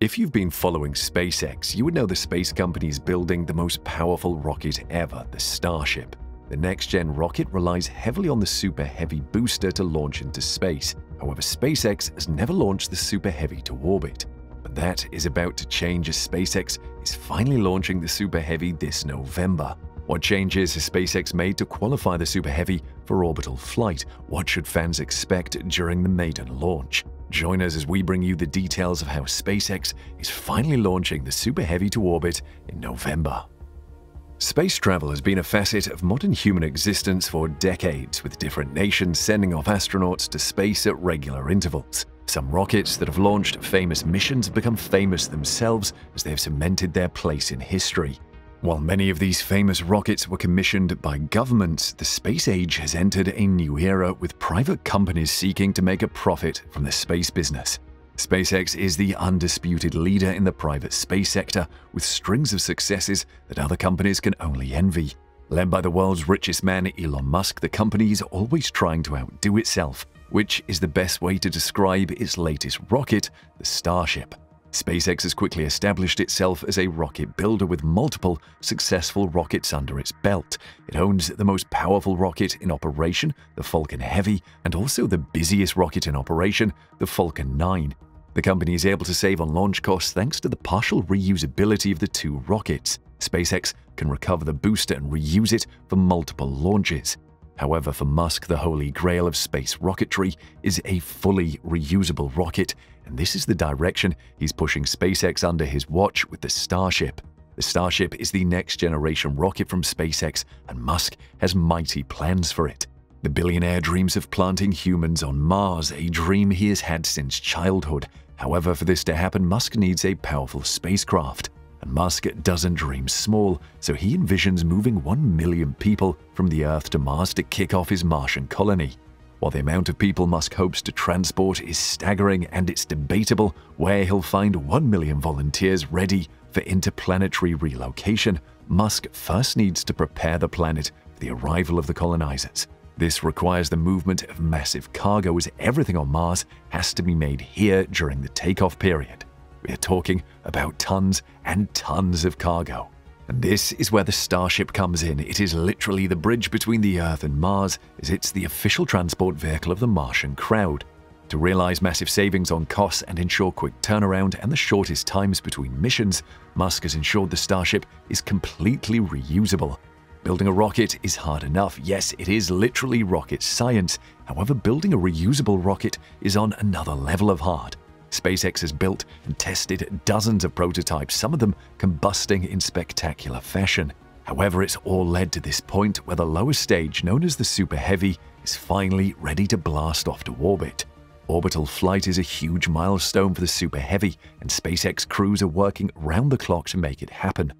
If you've been following SpaceX, you would know the space company's building the most powerful rocket ever, the Starship. The next-gen rocket relies heavily on the Super Heavy booster to launch into space. However, SpaceX has never launched the Super Heavy to orbit. But that is about to change as SpaceX is finally launching the Super Heavy this November. What changes has SpaceX made to qualify the Super Heavy for orbital flight? What should fans expect during the maiden launch? Join us as we bring you the details of how SpaceX is finally launching the Super Heavy to orbit in November. Space travel has been a facet of modern human existence for decades, with different nations sending off astronauts to space at regular intervals. Some rockets that have launched famous missions have become famous themselves as they have cemented their place in history. While many of these famous rockets were commissioned by governments, the space age has entered a new era with private companies seeking to make a profit from the space business. SpaceX is the undisputed leader in the private space sector, with strings of successes that other companies can only envy. Led by the world's richest man, Elon Musk, the company is always trying to outdo itself, which is the best way to describe its latest rocket, the Starship. SpaceX has quickly established itself as a rocket builder with multiple successful rockets under its belt. It owns the most powerful rocket in operation, the Falcon Heavy, and also the busiest rocket in operation, the Falcon 9. The company is able to save on launch costs thanks to the partial reusability of the two rockets. SpaceX can recover the booster and reuse it for multiple launches. However, for Musk, the holy grail of space rocketry is a fully reusable rocket, and this is the direction he's pushing SpaceX under his watch with the Starship. The Starship is the next-generation rocket from SpaceX, and Musk has mighty plans for it. The billionaire dreams of planting humans on Mars, a dream he has had since childhood. However, for this to happen, Musk needs a powerful spacecraft. And Musk doesn't dream small, so he envisions moving 1 million people from the Earth to Mars to kick off his Martian colony. While the amount of people Musk hopes to transport is staggering, and it's debatable where he'll find 1 million volunteers ready for interplanetary relocation, Musk first needs to prepare the planet for the arrival of the colonizers. This requires the movement of massive cargo, as everything on Mars has to be made here during the takeoff period. We're talking about tons and tons of cargo. And this is where the Starship comes in. It is literally the bridge between the Earth and Mars, as it's the official transport vehicle of the Martian crowd. To realize massive savings on costs and ensure quick turnaround and the shortest times between missions, Musk has ensured the Starship is completely reusable. Building a rocket is hard enough. Yes, it is literally rocket science. However, building a reusable rocket is on another level of hard. SpaceX has built and tested dozens of prototypes, some of them combusting in spectacular fashion. However, it's all led to this point where the lower stage, known as the Super Heavy, is finally ready to blast off to orbit. Orbital flight is a huge milestone for the Super Heavy, and SpaceX crews are working round the clock to make it happen.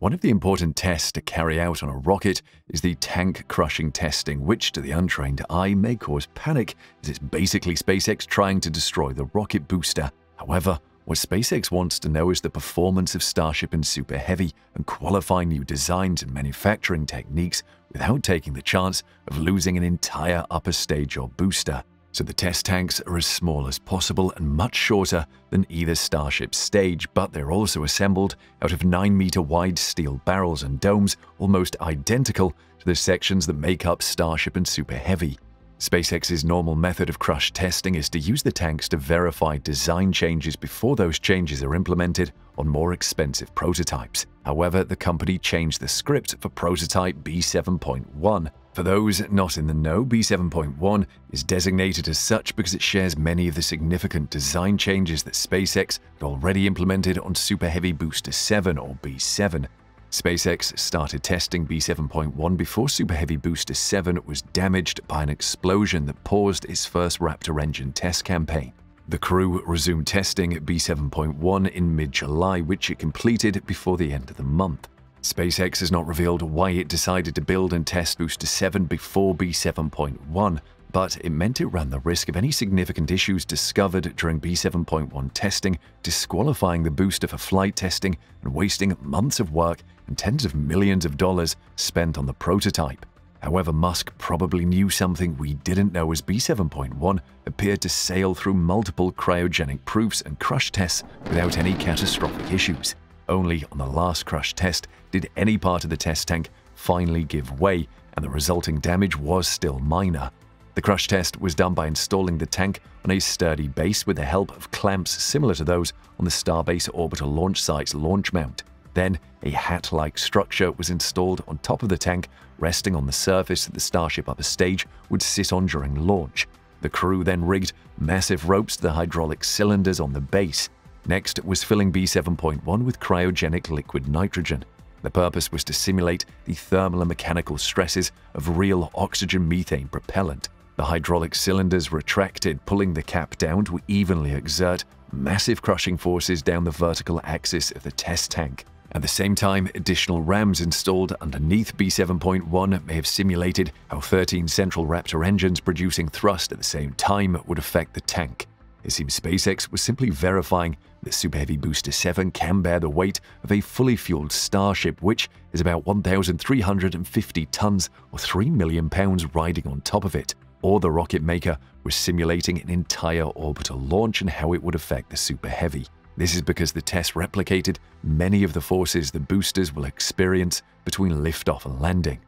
One of the important tests to carry out on a rocket is the tank-crushing testing, which to the untrained eye may cause panic, as it's basically SpaceX trying to destroy the rocket booster. However, what SpaceX wants to know is the performance of Starship and Super Heavy, and qualify new designs and manufacturing techniques without taking the chance of losing an entire upper stage or booster. So the test tanks are as small as possible and much shorter than either Starship stage, but they're also assembled out of 9-meter-wide steel barrels and domes, almost identical to the sections that make up Starship and Super Heavy. SpaceX's normal method of crush testing is to use the tanks to verify design changes before those changes are implemented on more expensive prototypes. However, the company changed the script for prototype B7.1. For those not in the know, B7.1 is designated as such because it shares many of the significant design changes that SpaceX had already implemented on Super Heavy Booster 7 or B7. SpaceX started testing B7.1 before Super Heavy Booster 7 was damaged by an explosion that paused its first Raptor engine test campaign. The crew resumed testing B7.1 in mid-July, which it completed before the end of the month. SpaceX has not revealed why it decided to build and test Booster 7 before B7.1, but it meant it ran the risk of any significant issues discovered during B7.1 testing, disqualifying the booster for flight testing and wasting months of work and tens of millions of dollars spent on the prototype. However, Musk probably knew something we didn't know, as B7.1 appeared to sail through multiple cryogenic proofs and crush tests without any catastrophic issues. Only on the last crush test did any part of the test tank finally give way, and the resulting damage was still minor. The crush test was done by installing the tank on a sturdy base with the help of clamps similar to those on the Starbase orbital launch site's launch mount. Then, a hat-like structure was installed on top of the tank, resting on the surface that the Starship upper stage would sit on during launch. The crew then rigged massive ropes to the hydraulic cylinders on the base. Next was filling B7.1 with cryogenic liquid nitrogen. The purpose was to simulate the thermal and mechanical stresses of real oxygen-methane propellant. The hydraulic cylinders retracted, pulling the cap down to evenly exert massive crushing forces down the vertical axis of the test tank. At the same time, additional rams installed underneath B7.1 may have simulated how 13 central Raptor engines producing thrust at the same time would affect the tank. It seems SpaceX was simply verifying that Super Heavy Booster 7 can bear the weight of a fully fueled Starship, which is about 1,350 tons or 3 million pounds riding on top of it. Or the rocket maker was simulating an entire orbital launch and how it would affect the Super Heavy. This is because the test replicated many of the forces the boosters will experience between liftoff and landing.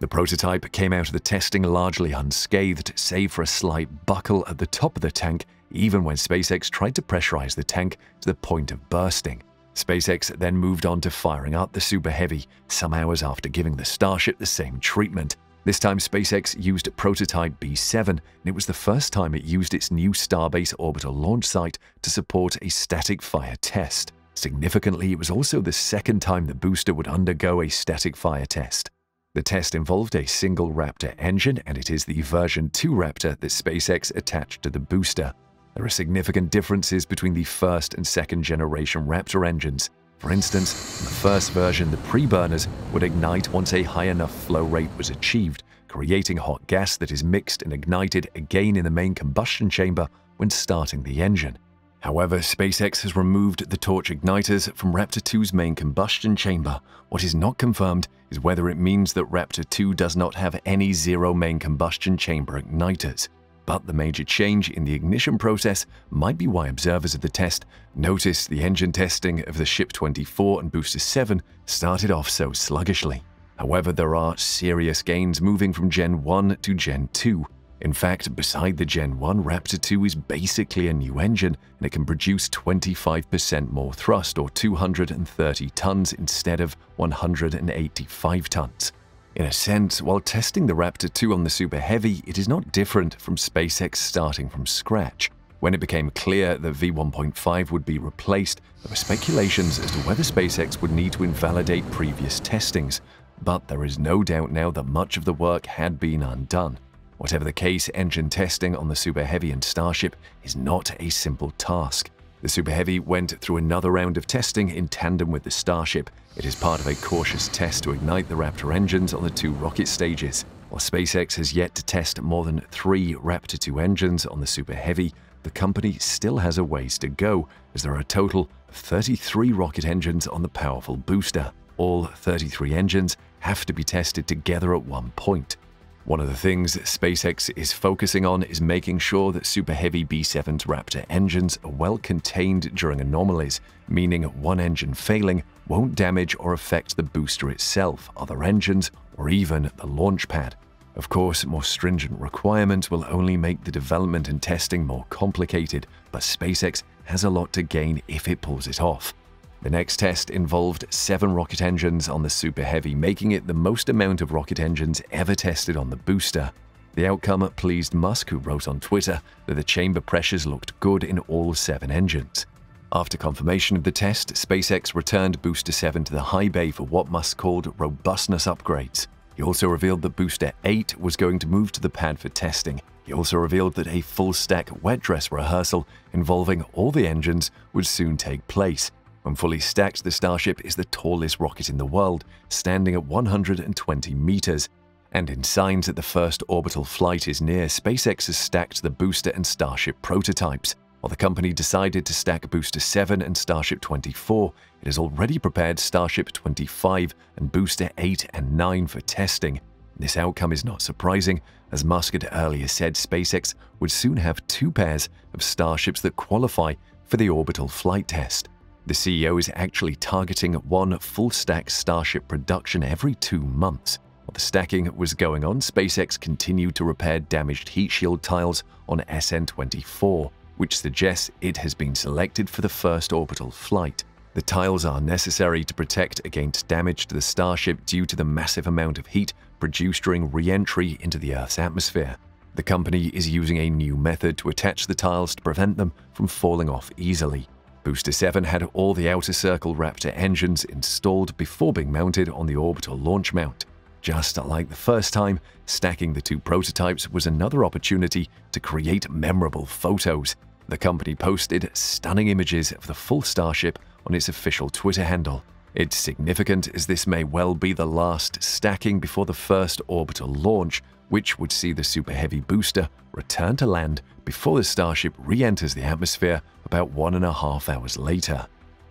The prototype came out of the testing largely unscathed, save for a slight buckle at the top of the tank, even when SpaceX tried to pressurize the tank to the point of bursting. SpaceX then moved on to firing up the Super Heavy, some hours after giving the Starship the same treatment. This time, SpaceX used prototype B7, and it was the first time it used its new Starbase orbital launch site to support a static fire test. Significantly, it was also the second time the booster would undergo a static fire test. The test involved a single Raptor engine, and it is the version 2 Raptor that SpaceX attached to the booster. There are significant differences between the first and second generation Raptor engines. For instance, in the first version, the preburners would ignite once a high enough flow rate was achieved, creating hot gas that is mixed and ignited again in the main combustion chamber when starting the engine. However, SpaceX has removed the torch igniters from Raptor 2's main combustion chamber. What is not confirmed is whether it means that Raptor 2 does not have any zero main combustion chamber igniters. But the major change in the ignition process might be why observers of the test noticed the engine testing of the Ship 24 and Booster 7 started off so sluggishly. However, there are serious gains moving from Gen 1 to Gen 2. In fact, beside the Gen 1, Raptor 2 is basically a new engine, and it can produce 25% more thrust, or 230 tons instead of 185 tons. In a sense, while testing the Raptor 2 on the Super Heavy, it is not different from SpaceX starting from scratch. When it became clear that V1.5 would be replaced, there were speculations as to whether SpaceX would need to invalidate previous testings, but there is no doubt now that much of the work had been undone. Whatever the case, engine testing on the Super Heavy and Starship is not a simple task. The Super Heavy went through another round of testing in tandem with the Starship. It is part of a cautious test to ignite the Raptor engines on the two rocket stages. While SpaceX has yet to test more than 3 Raptor 2 engines on the Super Heavy, the company still has a ways to go, as there are a total of 33 rocket engines on the powerful booster. All 33 engines have to be tested together at one point. One of the things SpaceX is focusing on is making sure that Super Heavy B7's Raptor engines are well contained during anomalies, meaning one engine failing won't damage or affect the booster itself, other engines, or even the launch pad. Of course, more stringent requirements will only make the development and testing more complicated, but SpaceX has a lot to gain if it pulls it off. The next test involved 7 rocket engines on the Super Heavy, making it the most amount of rocket engines ever tested on the booster. The outcome pleased Musk, who wrote on Twitter that the chamber pressures looked good in all 7 engines. After confirmation of the test, SpaceX returned Booster 7 to the high bay for what Musk called robustness upgrades. He also revealed that Booster 8 was going to move to the pad for testing. He also revealed that a full-stack wet dress rehearsal involving all the engines would soon take place. When fully stacked, the Starship is the tallest rocket in the world, standing at 120 meters. And in signs that the first orbital flight is near, SpaceX has stacked the booster and Starship prototypes. While the company decided to stack Booster 7 and Starship 24, it has already prepared Starship 25 and Booster 8 and 9 for testing. This outcome is not surprising, as Musk had earlier said SpaceX would soon have two pairs of Starships that qualify for the orbital flight test. The CEO is actually targeting one full-stack Starship production every 2 months. While the stacking was going on, SpaceX continued to repair damaged heat shield tiles on SN24, which suggests it has been selected for the first orbital flight. The tiles are necessary to protect against damage to the Starship due to the massive amount of heat produced during re-entry into the Earth's atmosphere. The company is using a new method to attach the tiles to prevent them from falling off easily. Booster 7 had all the outer circle Raptor engines installed before being mounted on the orbital launch mount. Just like the first time, stacking the two prototypes was another opportunity to create memorable photos. The company posted stunning images of the full Starship on its official Twitter handle. It's significant as this may well be the last stacking before the first orbital launch, which would see the Super Heavy booster return to land before the Starship re-enters the atmosphere about 1.5 hours later.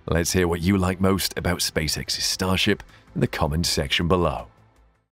Let's hear what you like most about SpaceX's Starship in the comments section below.